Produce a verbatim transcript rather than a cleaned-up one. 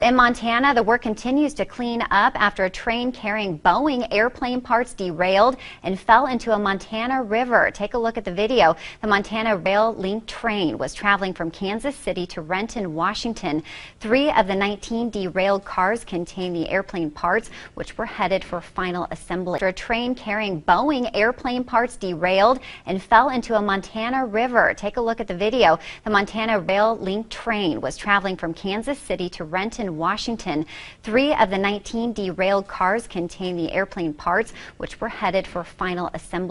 In Montana, the work continues to clean up after a train carrying Boeing airplane parts derailed and fell into a Montana river. Take a look at the video. The Montana Rail Link train was traveling from Kansas City to Renton, Washington. Three of the nineteen derailed cars contained the airplane parts, which were headed for final assembly. After a train carrying Boeing airplane parts derailed and fell into a Montana river. Take a look at the video. The Montana Rail Link train was traveling from Kansas City to Renton, Washington. Three of the nineteen derailed cars contained the airplane parts, which were headed for final assembly.